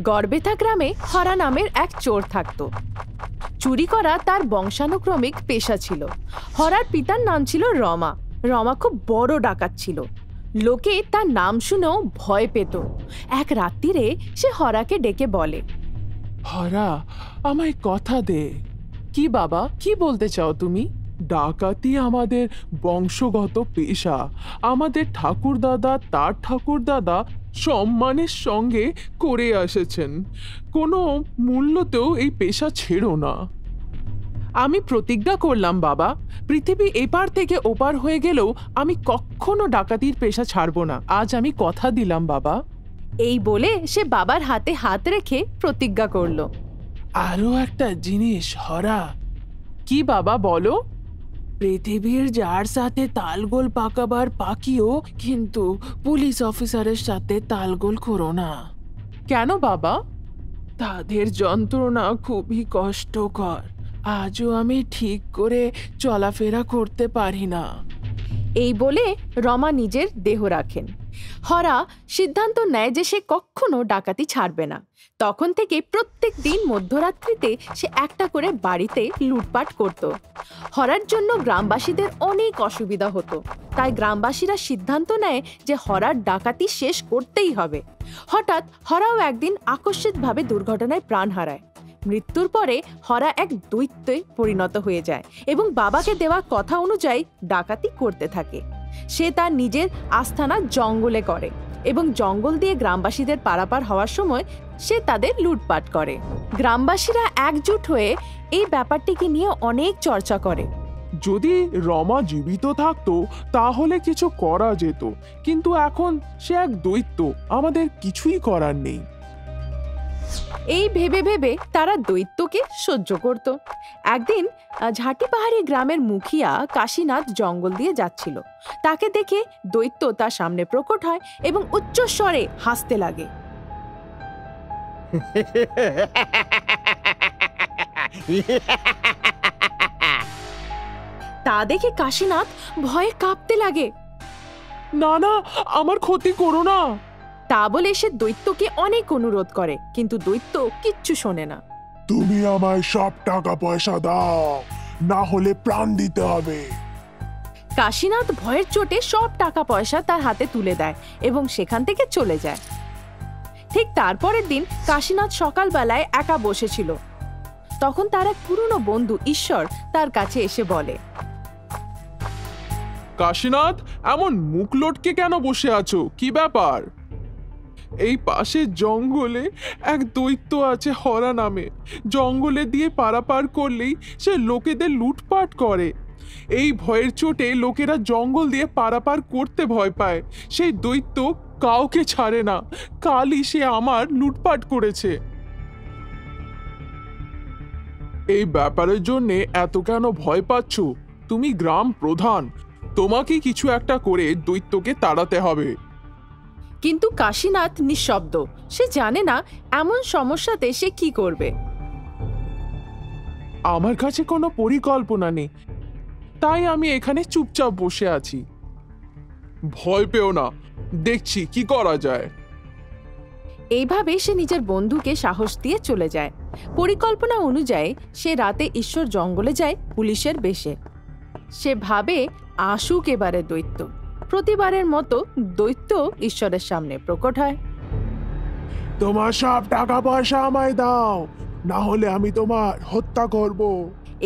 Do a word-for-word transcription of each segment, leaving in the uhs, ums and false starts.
गड़बेथा ग्रामे हरा नामेर एक चोर थाकतो। चुरी करा तार बंशानुक्रमिक पेशा छिलो। हरार पितार नाम छिलो रमा। रमा खूब बड़ो डाकात छिलो। लोके तार नाम शुनेओ भय पेतो। एक रात्तिरे से हराके डेके बोले, हरा आमाय कथा दे। की बाबा, की बोलते चाओ तुमी? डाकाती आमादेर बंशगत पेशा। आमादेर ठाकुरदादा तार ठाकुरदादा सम्मानेर संगे करे आसेछेन। कोनो मूल्यतेओ एई पेशा छेड़ो ना। आमी प्रतिज्ञा करलाम बाबा, पृथिवी एपार थेके ओपार हये गेलेओ आमी कखनो डाकातिर पेशा छाड़बो ना। आज आमी कथा दिलाम बाबा। एई बोले से बाबार हाथे हाथ रेखे प्रतिज्ञा करलो। आरो एकटा जिनिस हरा। की बाबा बोलो? पृथिवीर जार साथे तालगोल पाकाबार पाकिओ किन्तु पुलिस अफिसारेर साथे तालगोल करो ना। केन बाबा? तादेर जंत्रणा खूबई कष्टकर। आजो आमी ठीक करे चलाफेरा करते पारी ना। एई बोले रमा निजेर देह राखेन। हरा सिद्धांत नेय जे से कखनो डाकाती छाड़बे ना। तखन थेके प्रत्येक दिन मध्यरात्रिते से एकटा करे बाड़ीते लुटपाट करतो। हरार जन्य ग्रामबासीदेर अनेक असुविधा हतो। ताई ग्रामबासीरा सिद्धांत नेय जे हरार डाकाती शेष करतेई हबे। हठात् हराओ एकदिन आकस्मिकभावे दुर्घटनाय प्राण हाराय। मृत्युर परे हरा एक दैत्ये परिणत हुए जाए एबं बाबाके देवा कथा अनुयायी डाकाती करते थाके। से तार निजेर आस्थाना जंगले करे एबं जंगल दिए ग्रामबासीदेर पारापार हवार समय से तादेर लुटपाट करे। ग्रामबासीरा एकजुट हुए एई ब्यापारटिके निये अनेक चर्चा करे। যদি রমা জীবিত থাকতো তাহলে কিছু করা যেত, কিন্তু এখন সে এক দৈত্য, আমাদের কিছুই করার নেই। এই ভেবে ভেবে তারা দৈত্যকে সহ্য করত। একদিন ঝাঁটি পাহাড়ি গ্রামের মুখিয়া কাশীনাথ জঙ্গল দিয়ে যাচ্ছিল। তাকে দেখে দৈত্য তার সামনে প্রকট হয় এবং উচ্চস্বরে হাসতে লাগে। তা দেখে কাশীনাথ ভয়ে কাঁপতে লাগে। না না, আমার ক্ষতি করো না। তা বলে সে দৈত্যকে অনেক অনুরোধ করে, কিন্তু দৈত্য কিচ্ছু শোনে না। তুমি আমায় সব টাকা পয়সা দাও, না হলে প্রাণ দিতে হবে। কাশীনাথ ভয়ের চোটে সব টাকা পয়সা তার হাতে তুলে দেয় এবং সেখান থেকে চলে যায়। ঠিক তারপরের দিন কাশীনাথ সকালবেলায় একা বসেছিল। তখন তার এক পুরনো বন্ধু ঈশ্বর তার কাছে এসে বলে, কাশীনাথ এমন মুখ লটকে কেন বসে আছো? কি ব্যাপার? এই পাশে জঙ্গলে এক দৈত্য আছে হরা নামে। জঙ্গলে দিয়ে পারাপার করলেই সে লোকেদের লুটপাট করে। এই ভয়ের চোটে লোকেরা জঙ্গল দিয়ে পারাপার করতে ভয় পায়। সেই দৈত্য কাউকে ছাড়ে না। কালই সে আমার লুটপাট করেছে। এই ব্যাপারের জন্য এত কেন ভয় পাচ্ছ? তুমি গ্রাম প্রধান, তোমাকে কিছু একটা করে দৈত্যকে তাড়াতে হবে। কিন্তু কাশীনাথ নিঃশব্দ। সে জানে না এমন সমস্যাতে সে কি করবে। আমার কাছে কোনো পরিকল্পনা নেই, তাই আমি এখানে চুপচাপ বসে আছি। ভয় পেও না, দেখছি কি করা যায়। এইভাবে সে নিজের বন্ধুকে সাহস দিয়ে চলে যায়। পরিকল্পনা অনুযায়ী সে রাতে ঈশ্বর জঙ্গলে যায় পুলিশের বেশে। সে ভাবে আসুক এবারে দৈত্য। প্রতিবারের মতো দৈত্য ঈশ্বরের সামনে প্রকট হয়। তোমার সব টাকা পয়সা আমায় দাও, না হলে আমি তোমার হত্যা করব।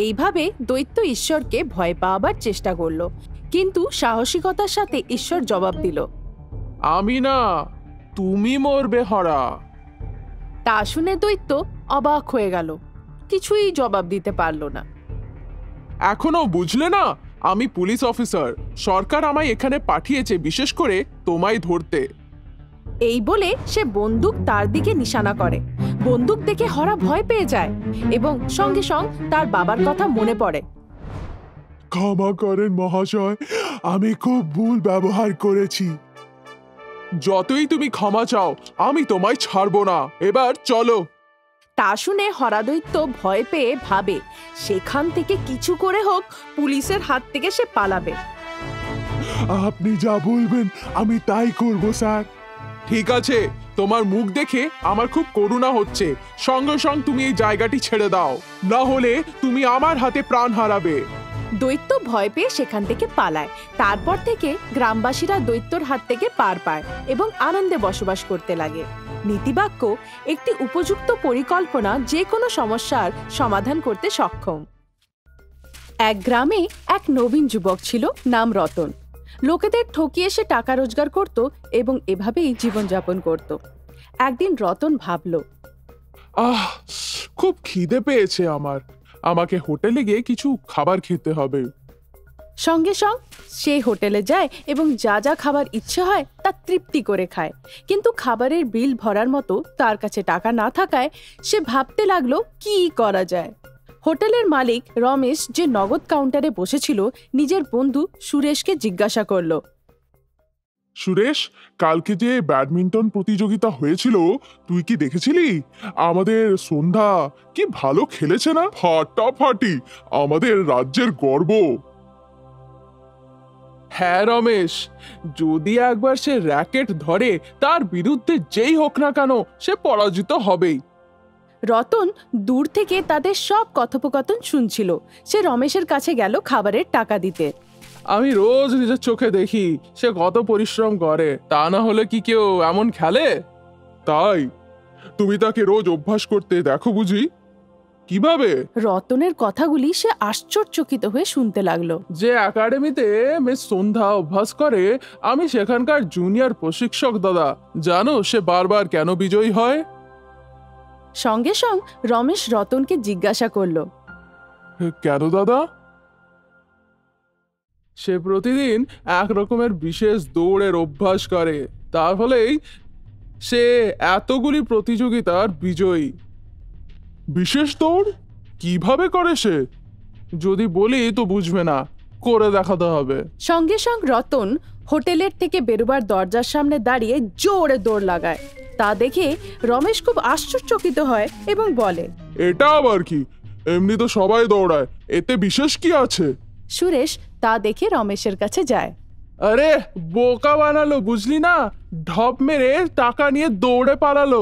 এইভাবে দৈত্য ঈশ্বরকে ভয় পাওয়ার চেষ্টা করলো, কিন্তু সাহসিকতার সাথে ঈশ্বর জবাব দিল, আমি না, তুমি মরবে হরা। তা শুনে দৈত্য অবাক হয়ে গেল, কিছুই জবাব দিতে পারল না। এখনো বুঝলে না? আমি পুলিশ অফিসার, সরকার আমায় এখানে পাঠিয়েছে বিশেষ করে তোমায় ধরতে। এই বলে সে বন্দুক তার দিকে নিশানা করে। বন্দুক দেখে হরা ভয় পেয়ে যায় এবং সঙ্গে সঙ্গে তার বাবার কথা মনে পড়ে। ক্ষমা করেন মহাশয়, আমি খুব ভুল ব্যবহার করেছি। যতই তুমি ক্ষমা চাও আমি তোমায় ছাড়বো না, এবার চলো। তা শুনে হরাদৈত্য ভয় পেয়ে ভাবে সেখান থেকে কিছু করে হোক পুলিশের হাত থেকে সে পালাবে। আপনি যা বলবেন আমি তাই করব স্যার। ঠিক আছে, তোমার মুখ দেখে আমার খুব করুণা হচ্ছে। সঙ্গে সঙ্গে তুমি এই জায়গাটি ছেড়ে দাও, না হলে তুমি আমার হাতে প্রাণ হারাবে। দৈত্য ভয় পেয়ে সেখান থেকে পালায়। তারপর থেকে গ্রামবাসীরা দৈত্যর হাত থেকে পার পায় এবং আনন্দে বসবাস করতে লাগে। নীতিবাক্য একটি উপযুক্ত পরিকল্পনা যে কোনো সমস্যার সমাধান করতে সক্ষম। এক গ্রামে এক নবীন যুবক ছিল, নাম রতন। লোকেদের ঠকিয়ে সে টাকা রোজগার করত এবং এভাবেই জীবনযাপন করত। একদিন রতন ভাবল, আহ খুব খিদে পেয়েছে আমার, আমাকে হোটেলে গিয়ে কিছু খাবার খেতে হবে। সঙ্গে সঙ্গে সে হোটেলে যায় এবং যা যা খাবার ইচ্ছে হয় তা তৃপ্তি করে খায়। কিন্তু খাবারের বিল ভরার মতো তার কাছে টাকা না থাকায় সে ভাবতে লাগলো কি করা যায়। হোটেলের মালিক রমেশ, যে নগদ কাউন্টারে বসেছিল, নিজের বন্ধু সুরেশকে জিজ্ঞাসা করলো, সুরেশ, কালকে যে ব্যাডমিন্টন প্রতিযোগিতা হয়েছিল তুই কি দেখেছিলি? আমাদের সন্ধ্যা কি ভালো খেলেছে না, ফাটাফাটি, আমাদের রাজ্যের গর্ব। হ্যাঁ রমেশ, যদি একবার সে র্যাকেট ধরে তার বিরুদ্ধে যেই হোক না কেন সে পরাজিত হবেই। রতন দূর থেকে তাদের সব কথোপকথন শুনছিল। সে রমেশের কাছে গেল খাবারের টাকা দিতে। আমি রোজ নিজের চোখে দেখি সে কত পরিশ্রম করে, তা না হলে কি কেউ এমন খেলে? তাই তুমি তাকে রোজ অভ্যাস করতে দেখো বুঝি? কিভাবে? রতনের কথাগুলি সে আশ্চর্যচকিত হয়ে শুনতে লাগলো। যে একাডেমিতে মিস সন্ধ্যা অভ্যাস করে আমি সেখানকার জুনিয়র প্রশিক্ষক দাদা। জানো সে বারবার কেন বিজয়ী হয়? সঙ্গে সঙ্গে রমেশ রতনকে জিজ্ঞাসা করলো, কেন দাদা? সে প্রতিদিন এক রকমের বিশেষ দৌড়ের অভ্যাস করে, তার ফলেই সে এতগুলি প্রতিযোগিতার বিজয়ী। বিশেষ দৌড় কিভাবে করে সে? যদি বলি তো বুঝবে না, করে দেখাতে হবে। সঙ্গে সঙ্গে রতন হোটেলের থেকে বেরোবার দরজার সামনে দাঁড়িয়ে জোরে দৌড় লাগায়। তা দেখে রমেশ খুব আশ্চর্যচকিত হয় এবং বলে, এটা আবার কি? এমনি তো সবাই দৌড়ায়, এতে বিশেষ কি আছে? সুরেশ তা দেখে রমেশের কাছে যায়। আরে বোকা বানালো বুঝলি না, ঢপ মেরে টাকা নিয়ে দৌড়ে পালালো।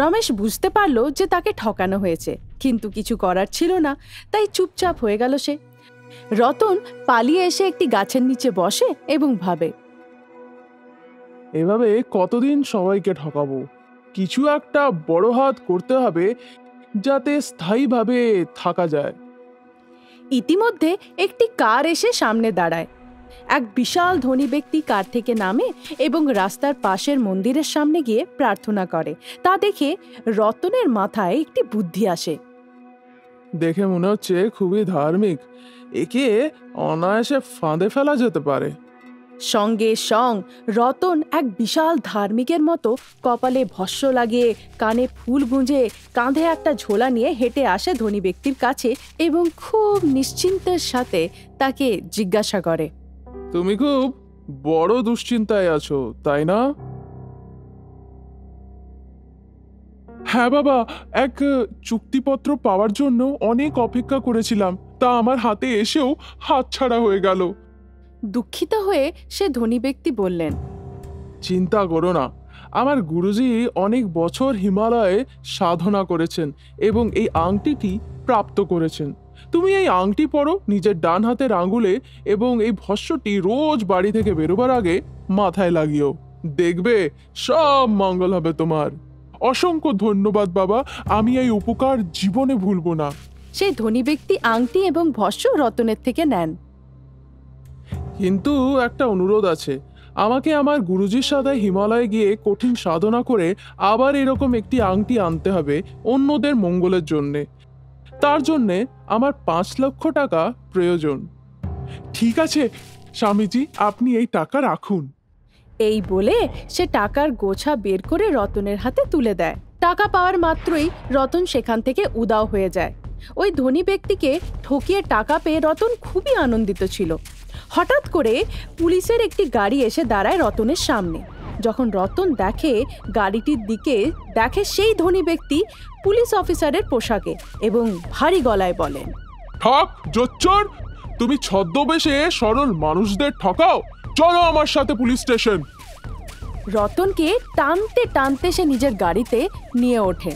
রমেশ বুঝতে পারলো যে তাকে ঠকানো হয়েছে, কিন্তু কিছু করার ছিল না, তাই চুপচাপ হয়ে গেল সে। রতন পালিয়ে এসে একটি গাছের নিচে বসে এবং ভাবে, এভাবে কতদিন সবাইকে ঠকাবো? কিছু একটা বড় হাত করতে হবে যাতে স্থায়ীভাবে থাকা যায়। ইতিমধ্যে একটি কার এসে সামনে দাঁড়ায়। এক বিশাল ধনী ব্যক্তি কার থেকে নামে এবং রাস্তার পাশের মন্দিরের সামনে গিয়ে প্রার্থনা করে। তা দেখে রতনের মাথায় একটি বুদ্ধি আসে। দেখে মনে হচ্ছে খুবই ধার্মিক, একে অনায়াসে ফাঁদে ফেলা যেতে পারে। সঙ্গে সঙ্গ রতন এক বিশাল ধার্মিকের মতো কপালে ভস্য লাগিয়ে, কানে ফুল গুঁজে, কাঁধে একটা ঝোলা নিয়ে হেঁটে আসে ধনী ব্যক্তির কাছে এবং খুব নিশ্চিন্তের সাথে তাকে জিজ্ঞাসা করে, তুমি খুব বড় দুশ্চিন্তায় আছো তাই না? হ্যাঁ বাবা, এক চুক্তিপত্র পাওয়ার জন্য অনেক অপেক্ষা করেছিলাম, তা আমার হাতে এসেও হাতছাড়া হয়ে গেল। দুঃখিত হয়ে সে ধনী ব্যক্তি বললেন, চিন্তা করো না, আমার গুরুজি অনেক বছর হিমালয়ে সাধনা করেছেন এবং এই আংটিটি প্রাপ্ত করেছেন। তুমি এই আংটি পরো নিজের ডান হাতের আঙুলে এবং এই ভস্যটি রোজ বাড়ি থেকে বেরোবার আগে মাথায় লাগিও, দেখবে সব মঙ্গল হবে তোমার। অসংখ্য ধন্যবাদ বাবা, আমি এই উপকার জীবনে ভুলব না। সেই ধনী ব্যক্তি আংটি এবং ভস্য রতনের থেকে নেন। কিন্তু একটা অনুরোধ আছে, আমাকে আমার গুরুজির সাথে হিমালয়ে গিয়ে কঠিন সাধনা করে আবার এরকম একটি আংটি আনতে হবে অন্যদের মঙ্গলের জন্যে। তার জন্যে আমার পাঁচ লক্ষ টাকা প্রয়োজন। ঠিক আছে স্বামীজি, আপনি এই টাকা রাখুন। এই বলে সে টাকার গোছা বের করে রতনের হাতে তুলে দেয়। টাকা পাওয়ার মাত্রই রতন সেখান থেকে উদাও হয়ে যায়। ওই ধনী ব্যক্তিকে ঠকিয়ে টাকা পেয়ে রতন খুবই আনন্দিত ছিল। হঠাৎ করে পুলিশের একটি গাড়ি এসে দাঁড়ায় রতনের সামনে। যখন রতন দেখে গাড়িটির দিকে, দেখে সেই ধনী ব্যক্তি পুলিশ অফিসারের পোশাকে এবং ভারী গলায় বলেন, ঠক জোচ্চোর, তুমি ছদ্মবেশে সরল মানুষদের ঠকাও, চলো আমার সাথে পুলিশ স্টেশন। रतन के टानते टानते से निजे गाड़ी ते निये उठे।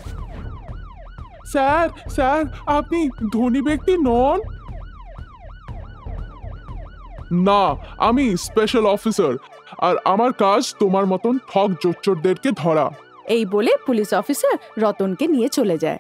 सर सर आपनी धोनी व्यक्ति नॉन ना आमी स्पेशल ऑफिसर और आमार काज तुम्हार मतन ठग जोच्चोरदेरके धरा। एई बोले पुलिस ऑफिसर रतन के निये चले जाए।